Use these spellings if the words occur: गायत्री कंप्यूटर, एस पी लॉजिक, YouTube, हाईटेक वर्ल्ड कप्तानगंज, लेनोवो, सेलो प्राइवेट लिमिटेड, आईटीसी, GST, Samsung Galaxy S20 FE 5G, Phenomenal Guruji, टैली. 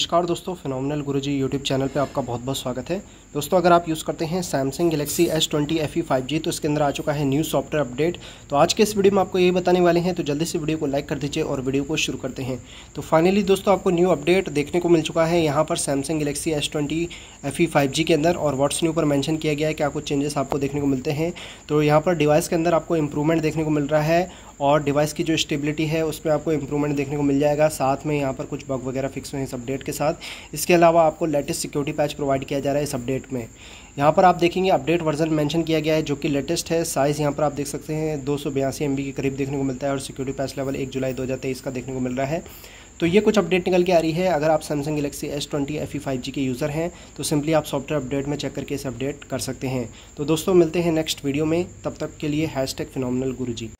नमस्कार दोस्तों, फिनोमिनल गुरुजी YouTube channel पे आपका बहुत बहुत स्वागत है। दोस्तों, अगर आप यूज़ करते हैं Samsung Galaxy S20 FE 5G तो इसके अंदर आ चुका है न्यू सॉफ्टवेयर अपडेट। तो आज के इस वीडियो में आपको यही बताने वाले हैं, तो जल्दी से वीडियो को लाइक कर दीजिए और वीडियो को शुरू करते हैं। तो फाइनली दोस्तों आपको न्यू अपडेट देखने को मिल चुका है यहाँ पर Samsung Galaxy S20 FE 5G के अंदर, और व्हाट्स न्यू पर मैंशन किया गया है क्या कुछ चेंजेस आपको देखने को मिलते हैं। तो यहाँ पर डिवाइस के अंदर आपको इंप्रूवमेंट देखने को मिल रहा है और डिवाइस की जो स्टेबिलिटी है उसमें आपको इंप्रूवमेंट देखने को मिल जाएगा। साथ में यहाँ पर कुछ बग वगैरह फिक्स हुए हैं इस अपडेट के साथ। इसके अलावा आपको लेटेस्ट सिक्योरिटी पैच प्रोवाइड किया जा रहा है इस अपडेट में। यहाँ पर आप देखेंगे अपडेट वर्जन मेंशन किया गया है जो कि लेटेस्ट है। साइज़ यहाँ पर आप देख सकते हैं 282 MB के करीब देखने को मिलता है और सिक्योरिटी पैच लेवल 1 जुलाई 2023 का देखने को मिल रहा है। तो ये कुछ अपडेट निकल के आ रही है। अगर आप Samsung Galaxy S20 FE 5G के यूज़र हैं तो सिंपली आप सॉफ्टवेयर अपडेट में चेक करके इसे अपडेट कर सकते हैं। तो दोस्तों मिलते हैं नेक्स्ट वीडियो में, तब तक के लिए #फिनोमिनल गुरुजी।